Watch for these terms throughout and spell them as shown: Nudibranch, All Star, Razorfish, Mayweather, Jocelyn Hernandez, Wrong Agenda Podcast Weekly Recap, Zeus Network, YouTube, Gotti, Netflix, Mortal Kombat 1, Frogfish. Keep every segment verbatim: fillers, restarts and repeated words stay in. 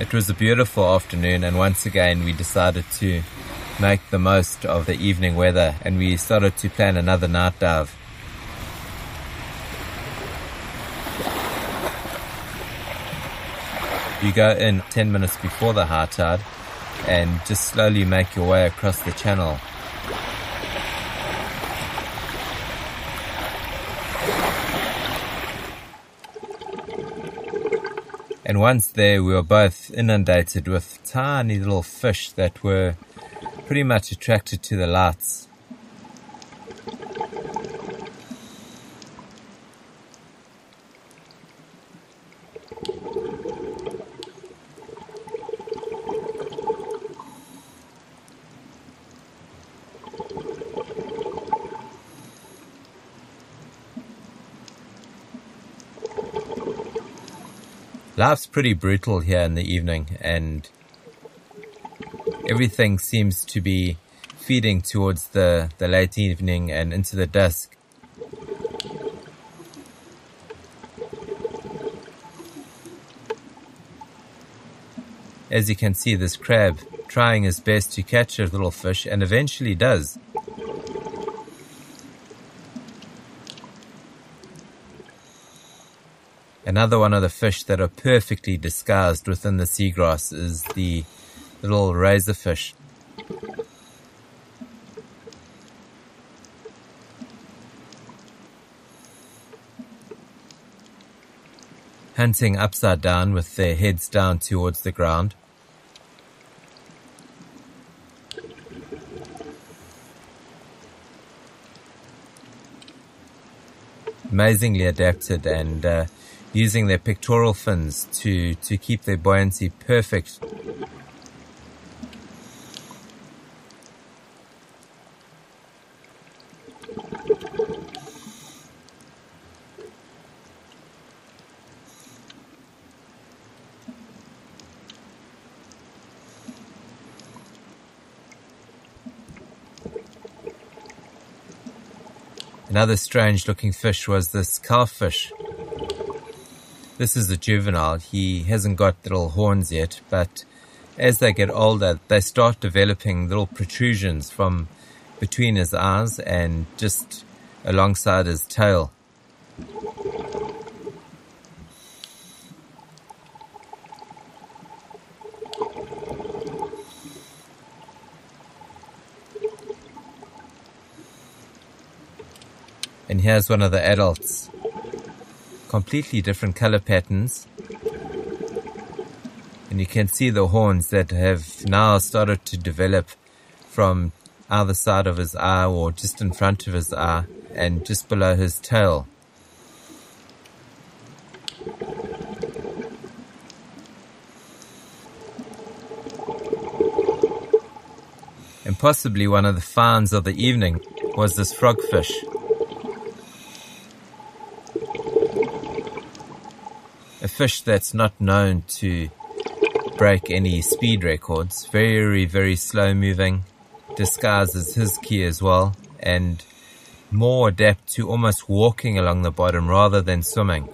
It was a beautiful afternoon, and once again we decided to make the most of the evening weather, and we started to plan another night dive. You go in ten minutes before the high tide and just slowly make your way across the channel. And once there, we were both inundated with tiny little fish that were pretty much attracted to the lights. Life's pretty brutal here in the evening, and everything seems to be feeding towards the, the late evening and into the dusk. As you can see, this crab trying his best to catch a little fish, and eventually does. Another one of the fish that are perfectly disguised within the seagrass is the little razorfish. Hunting upside down with their heads down towards the ground. Amazingly adapted, and uh, using their pectoral fins to, to keep their buoyancy perfect. Another strange looking fish was this cowfish. This is a juvenile. He hasn't got little horns yet, but as they get older, they start developing little protrusions from between his eyes and just alongside his tail. And here's one of the adults. Completely different color patterns, and you can see the horns that have now started to develop from either side of his eye, or just in front of his eye and just below his tail. And possibly one of the finds of the evening was this frogfish. A fish that's not known to break any speed records. Very, very slow moving. Disguises his key as well, and more adept to almost walking along the bottom rather than swimming.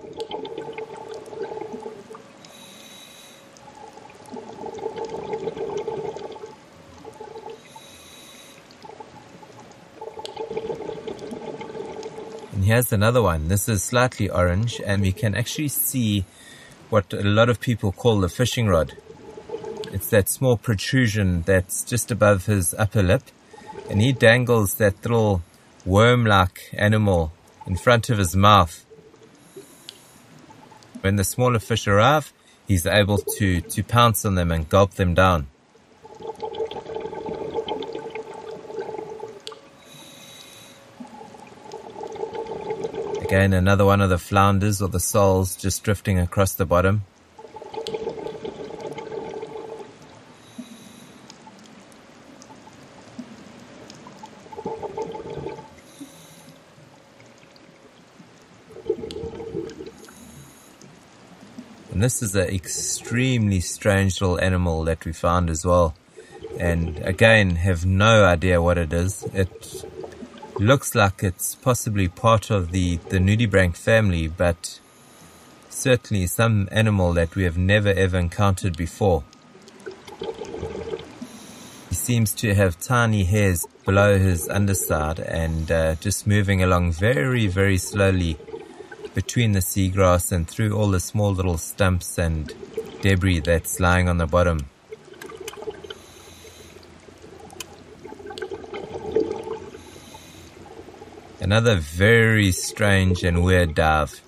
And here's another one. This is slightly orange, and we can actually see what a lot of people call the fishing rod. It's that small protrusion that's just above his upper lip, and he dangles that little worm-like animal in front of his mouth. When the smaller fish arrive, he's able to, to pounce on them and gulp them down. Again, another one of the flounders or the soles just drifting across the bottom. And this is an extremely strange little animal that we found as well. And again, have no idea what it is. It looks like it's possibly part of the, the Nudibranch family, but certainly some animal that we have never ever encountered before. He seems to have tiny hairs below his underside and uh, just moving along very, very slowly between the seagrass and through all the small little stumps and debris that's lying on the bottom. Another very strange and weird dive.